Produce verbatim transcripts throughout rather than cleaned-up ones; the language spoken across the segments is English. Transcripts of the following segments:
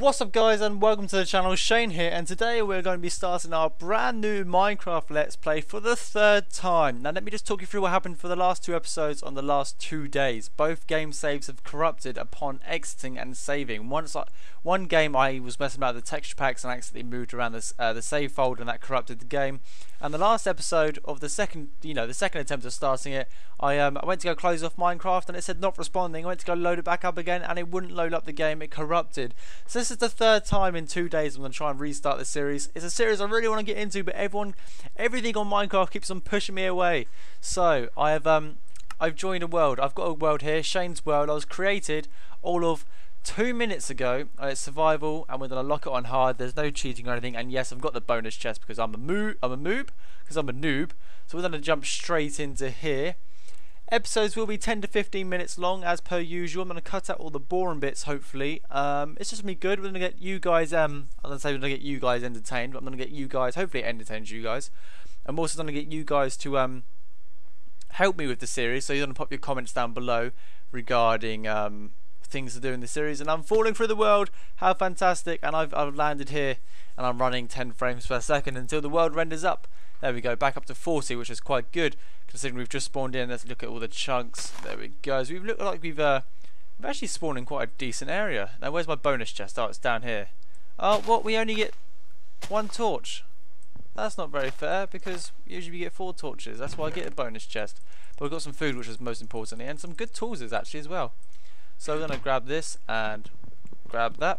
What's up guys, and welcome to the channel. Shane here, and today we're going to be starting our brand new Minecraft Let's Play for the third time. Now let me just talk you through what happened for the last two episodes on the last two days. Both game saves have corrupted upon exiting and saving. Once I, one game I was messing about the texture packs and accidentally moved around this, uh, the save folder, and that corrupted the game. And the last episode of the second, you know, the second attempt at starting it, I, um, I went to go close off Minecraft and it said not responding. I went to go load it back up again and it wouldn't load up the game, it corrupted. So this is the third time in two days I'm going to try and restart this series. It's a series I really want to get into, but everyone, everything on Minecraft keeps on pushing me away. So I have, um, I've joined a world. I've got a world here, Shane's World. I was created all of two minutes ago. Uh, it's survival, and we're going to lock it on hard. There's no cheating or anything. And yes, I've got the bonus chest because I'm a moo, I'm a moob, because I'm a noob. So we're going to jump straight into here. Episodes will be ten to fifteen minutes long as per usual. I'm going to cut out all the boring bits, hopefully. Um, it's just going to be good. We're going to get you guys, um, I'm going to say we're going to get you guys entertained, but I'm going to get you guys, hopefully it entertains you guys. I'm also going to get you guys to um, help me with the series, so you're going to pop your comments down below regarding um, things to do in the series. And I'm falling through the world, how fantastic, and I've, I've landed here, and I'm running ten frames per second until the world renders up. There we go, back up to forty, which is quite good considering we've just spawned in. Let's look at all the chunks. There we go. So we've looked like we've uh, we've actually spawned in quite a decent area. Now where's my bonus chest? Oh, it's down here. Oh, what? We only get one torch. That's not very fair because usually we get four torches. That's why I get a bonus chest. But we've got some food, which is most importantly, and some good tools is actually as well. So we're gonna grab this and grab that.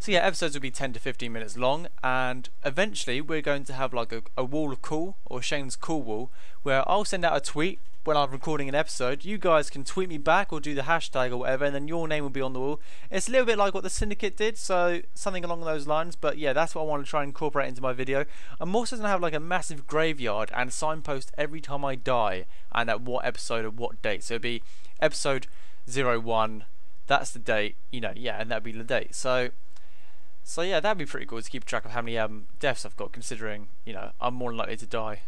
So yeah, episodes will be ten to fifteen minutes long, and eventually we're going to have like a, a wall of cool, or Shane's cool wall, where I'll send out a tweet when I'm recording an episode. You guys can tweet me back or do the hashtag or whatever, and then your name will be on the wall. It's a little bit like what the Syndicate did, so something along those lines. But yeah, that's what I want to try and incorporate into my video. I'm also going to have like a massive graveyard and signpost every time I die and at what episode or what date. So it'll be episode zero one, that's the date, you know, yeah, and that'll be the date. So So yeah, that'd be pretty cool to keep track of how many um, deaths I've got, considering, you know, I'm more likely to die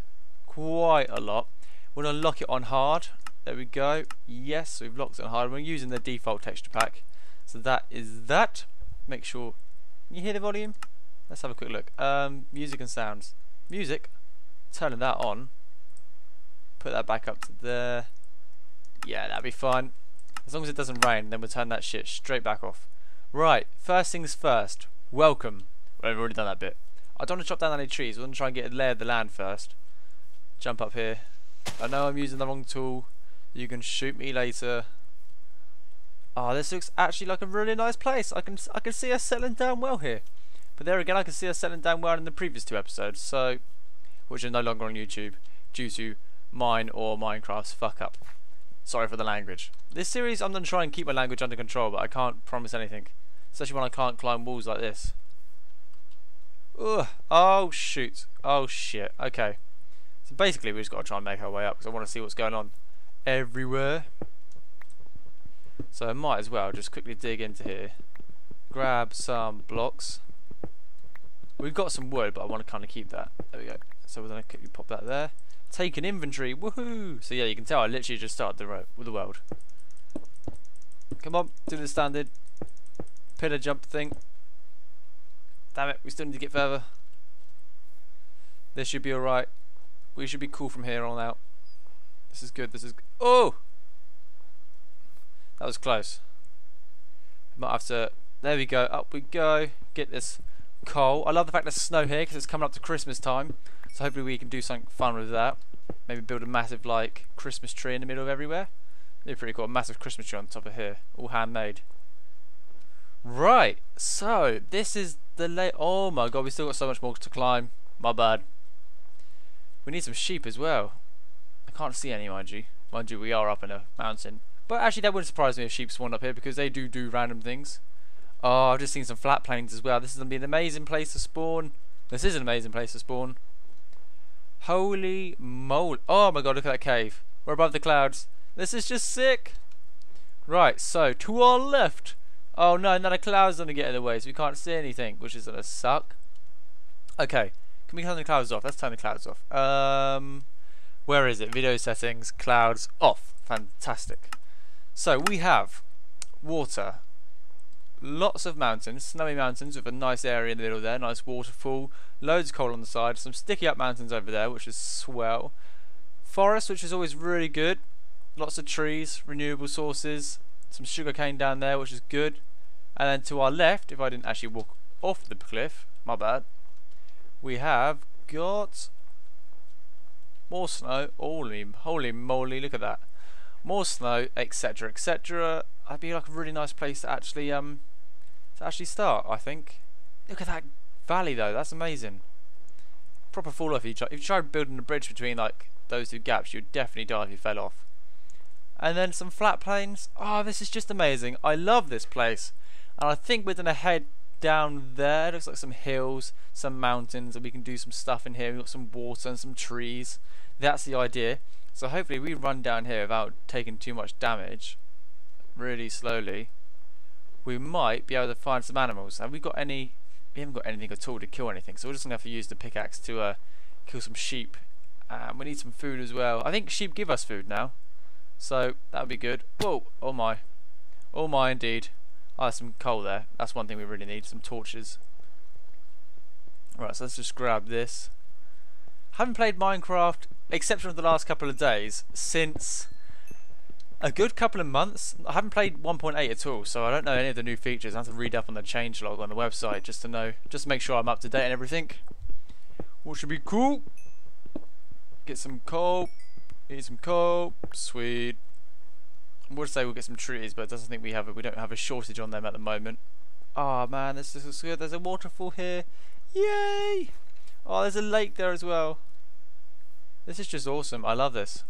quite a lot. We're going to lock it on hard. There we go. Yes, we've locked it on hard. We're using the default texture pack. So that is that. Make sure you hear the volume. Let's have a quick look. Um, music and sounds. Music. Turning that on. Put that back up to there. Yeah, that'd be fine. As long as it doesn't rain, then we'll turn that shit straight back off. Right, first things first. Welcome. Well, we've already done that bit. I don't want to chop down any trees. We're going to try and get a layer of the land first. Jump up here. I know I'm using the wrong tool. You can shoot me later. Ah, oh, this looks actually like a really nice place. I can I can see us settling down well here. But there again, I can see us settling down well in the previous two episodes. So, which are no longer on YouTube due to mine or Minecraft's fuck up. Sorry for the language. This series, I'm going to try and keep my language under control, but I can't promise anything. Especially when I can't climb walls like this. Ugh. Oh shoot. Oh shit. Okay. So basically we just got to try and make our way up, because I want to see what's going on everywhere. So I might as well just quickly dig into here. Grab some blocks. We've got some wood, but I want to kind of keep that. There we go. So we're going to quickly pop that there. Take an inventory. Woohoo! So yeah, you can tell I literally just started the road with the world. Come on. Do the standard pillar jump thing. Damn it, we still need to get further. This should be alright. We should be cool from here on out. This is good, this is... Oh! That was close. We might have to... There we go, up we go. Get this coal. I love the fact there's snow here, because it's coming up to Christmas time. So hopefully we can do something fun with that. Maybe build a massive, like, Christmas tree in the middle of everywhere. It'd be pretty cool, a massive Christmas tree on top of here. All handmade. Right, so this is the late. Oh my god, we still got so much more to climb. My bad. We need some sheep as well. I can't see any, mind you. Mind you, we are up in a mountain. But actually, that wouldn't surprise me if sheep spawned up here, because they do do random things. Oh, I've just seen some flat plains as well. This is gonna be an amazing place to spawn. This is an amazing place to spawn. Holy moly! Oh my god, look at that cave. We're above the clouds. This is just sick. Right, so to our left. Oh no, now the clouds are going to get in the way, so we can't see anything, which is going to suck. Okay, can we turn the clouds off? Let's turn the clouds off. Um, where is it? Video settings, clouds off. Fantastic. So we have water, Lots of mountains, snowy mountains with a nice area in the middle there, nice waterfall, loads of coal on the side, some sticky up mountains over there, which is swell. Forest, which is always really good, lots of trees, renewable sources, some sugarcane down there, which is good. And then to our left, if I didn't actually walk off the cliff, my bad, we have got more snow. Holy, holy moly, look at that. More snow, etc, et cetera. That'd be like a really nice place to actually um to actually start, I think. Look at that valley though, that's amazing. Proper fall off. If you try, if you tried building a bridge between like those two gaps, you'd definitely die if you fell off. And then some flat plains. Oh, this is just amazing. I love this place. And I think we're gonna head down there. It looks like some hills, some mountains, and we can do some stuff in here. We've got some water and some trees. That's the idea. So hopefully we run down here without taking too much damage, really slowly. We might be able to find some animals. Have we got any? We haven't got anything at all to kill anything, so we're just gonna have to use the pickaxe to uh, kill some sheep. Um, we need some food as well. I think sheep give us food now, so that would be good. Whoa! Oh my! Oh my! Indeed. Oh, there's some coal there. That's one thing we really need. Some torches. Alright, so let's just grab this. Haven't played Minecraft, except for the last couple of days, since a good couple of months. I haven't played one point eight at all, so I don't know any of the new features. I have to read up on the changelog on the website just to know, just to make sure I'm up to date and everything. What should be cool? Get some coal. Need some coal. Sweet. I would say we'll get some trees, but it doesn't think we have. A, we don't have a shortage on them at the moment. Oh man, this is good. There's a waterfall here. Yay! Oh, there's a lake there as well. This is just awesome. I love this.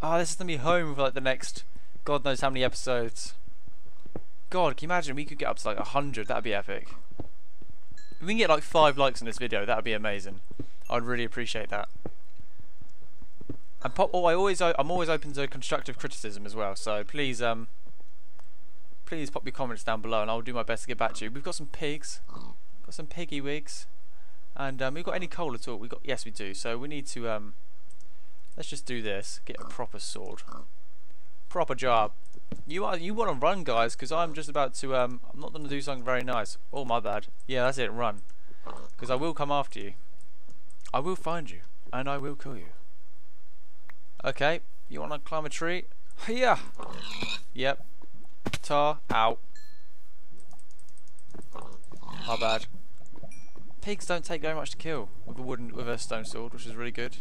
Oh, this is gonna be home for like the next, God knows how many episodes. God, can you imagine? We could get up to like a hundred. That'd be epic. If we can get like five likes on this video, that'd be amazing. I'd really appreciate that. And pop, oh, I always, I'm always open to constructive criticism as well. So please, um, please pop your comments down below, and I'll do my best to get back to you. We've got some pigs, got some piggy wigs, and um, we've got any coal at all? We got, yes, we do. So we need to, um, let's just do this. Get a proper sword, proper job. You are, you want to run, guys, because I'm just about to, um, I'm not going to do something very nice. Oh my bad. Yeah, that's it. Run, because I will come after you. I will find you, and I will kill you. Okay, you want to climb a tree? Yeah. Yep. Tar out. My bad. Pigs don't take very much to kill with a wooden, with a stone sword, which is really good.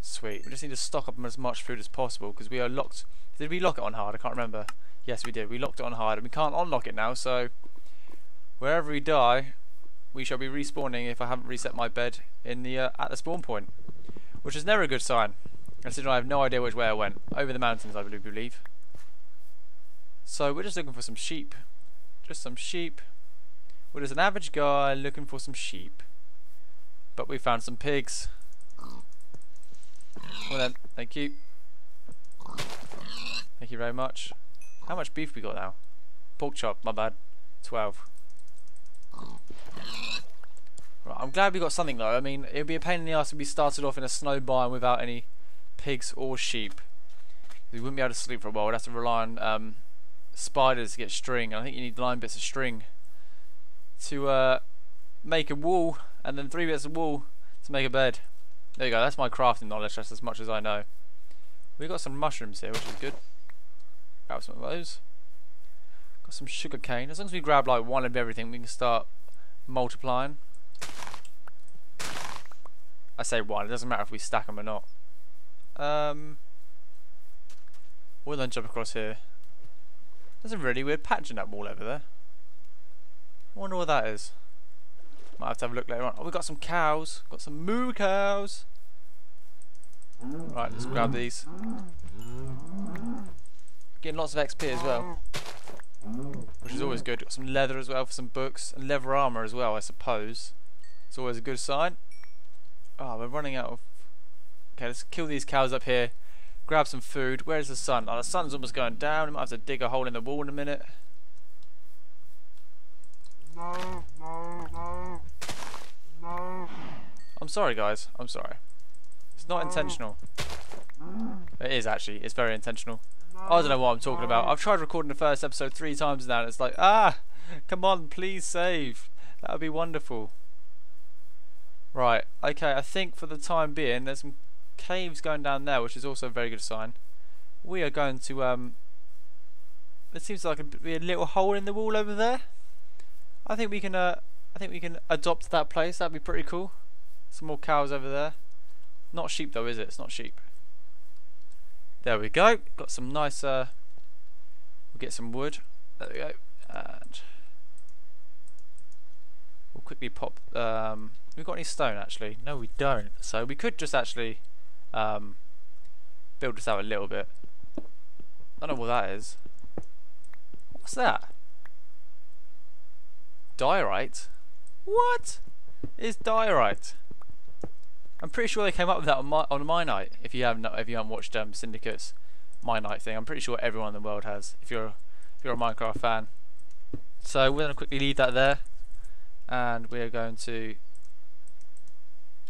Sweet. We just need to stock up on as much food as possible because we are locked. Did we lock it on hard? I can't remember. Yes, we did. We locked it on hard, and we can't unlock it now. So wherever we die, we shall be respawning if I haven't reset my bed in the uh, at the spawn point. Which is never a good sign, considering I have no idea which way I went. Over the mountains, I believe. So we're just looking for some sheep. Just some sheep. We're just an average guy looking for some sheep. But we found some pigs. Well then, thank you. Thank you very much. How much beef we got now? Pork chop, my bad. twelve. I'm glad we got something though. I mean, it'd be a pain in the ass if we started off in a snow biome without any pigs or sheep. We wouldn't be able to sleep for a while. We'd have to rely on um, spiders to get string. I think you need nine bits of string to uh, make a wool, and then three bits of wool to make a bed. There you go. That's my crafting knowledge. That's as much as I know. We got some mushrooms here, which is good. Grab some of those. Got some sugar cane. As long as we grab like one of everything, we can start multiplying. I say one, it doesn't matter if we stack them or not. Um, we'll then jump across here. There's a really weird patch in that wall over there. I wonder what that is. Might have to have a look later on. Oh, we've got some cows. Got some moo cows. Right, let's grab these. Getting lots of X P as well, which is always good. Got some leather as well for some books, and leather armour as well, I suppose. It's always a good sign. Oh, we're running out of... Okay, let's kill these cows up here. Grab some food. Where's the sun? Oh, the sun's almost going down. We might have to dig a hole in the wall in a minute. No, no, no, no. I'm sorry, guys. I'm sorry. It's not no. intentional. No. It is, actually. It's very intentional. No. I don't know what I'm talking about. I've tried recording the first episode three times now and it's like, ah, come on, please save. That would be wonderful. Right, okay, I think for the time being, there's some caves going down there, which is also a very good sign. We are going to, um, it seems like it'd be a little hole in the wall over there. I think we can, uh, I think we can adopt that place. That'd be pretty cool. Some more cows over there. Not sheep though, is it? It's not sheep. There we go. Got some nice, uh, we'll get some wood. There we go. And we'll quickly pop, um, we've got any stone actually? No, we don't. So we could just actually um, build this out a little bit. I don't know what that is. What's that? Diorite? What is diorite? I'm pretty sure they came up with that on my on my night. If you haven't, if you haven't watched um, Syndicate's My Night thing, I'm pretty sure everyone in the world has. If you're if you're a Minecraft fan, so we're gonna quickly leave that there, and we're going to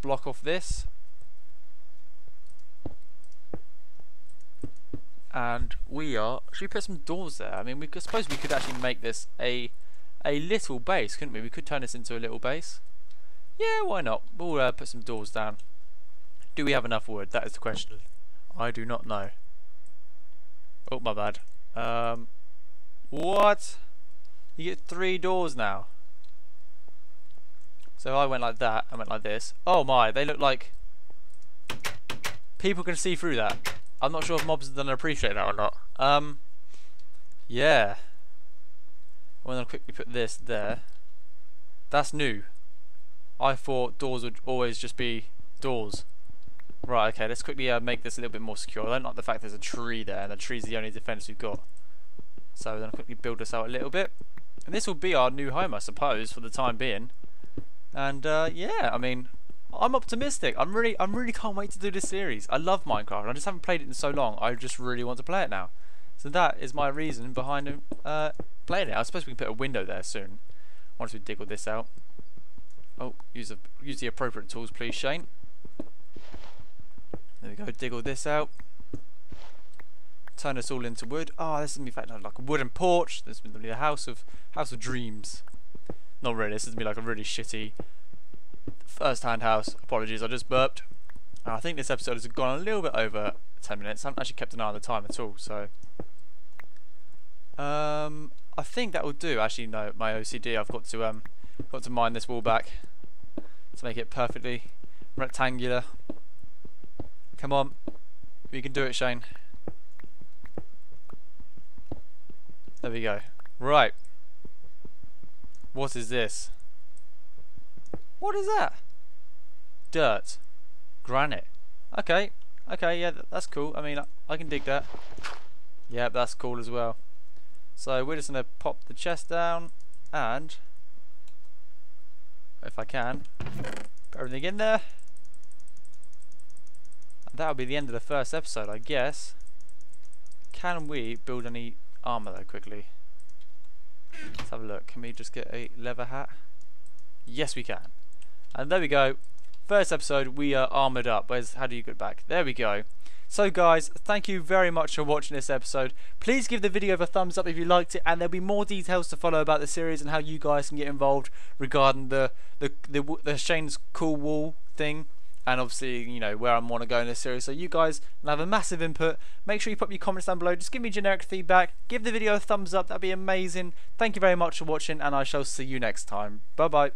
block off this, and we are should we put some doors there? I mean, we could, suppose we could actually make this a a little base, couldn't we? We could turn this into a little base. Yeah, why not? We'll uh, put some doors down. Do we have enough wood? That is the question. I do not know. Oh, my bad. Um, what? You get three doors now. So I went like that, I went like this. Oh my, they look like people can see through that. I'm not sure if mobs are going to appreciate that or not. Um, yeah. I'm going to quickly put this there. That's new. I thought doors would always just be doors. Right, okay, let's quickly uh, make this a little bit more secure. I don't like the fact there's a tree there, and the tree's the only defense we've got. So we're going to quickly build this out a little bit. And this will be our new home, I suppose, for the time being. And uh, yeah, I mean, I'm optimistic. I'm really, I'm really can't wait to do this series. I love Minecraft. I just haven't played it in so long. I just really want to play it now. So that is my reason behind uh, playing it. I suppose we can put a window there soon once we dig all this out. Oh, use the use the appropriate tools, please, Shane. There we go. Dig all this out. Turn this all into wood. Ah, oh, this is gonna be fact like a wooden porch. This is gonna be the house of house of dreams. Not really, this is going to be like a really shitty first-hand house. Apologies, I just burped. And I think this episode has gone a little bit over ten minutes. I haven't actually kept an eye on the time at all, so... Um, I think that will do. Actually, no, my O C D, I've got to, um, got to mine this wall back to make it perfectly rectangular. Come on, we can do it, Shane. There we go. Right. What is this? What is that? Dirt. Granite. Okay. Okay, yeah, th that's cool. I mean, I, I can dig that. Yeah, that's cool as well. So we're just going to pop the chest down and, if I can, put everything in there. And that'll be the end of the first episode, I guess. Can we build any armor though, quickly? Let's have a look. Can we just get a leather hat? Yes, we can. And there we go. First episode, we are armoured up. Where's, how do you get back? There we go. So guys, thank you very much for watching this episode. Please give the video a thumbs up if you liked it, and there'll be more details to follow about the series and how you guys can get involved regarding the the the, the Shane's cool wall thing. And obviously, you know, where I want to go in this series. So you guys can have a massive input. Make sure you pop your comments down below. Just give me generic feedback. Give the video a thumbs up. That'd be amazing. Thank you very much for watching, and I shall see you next time. Bye-bye.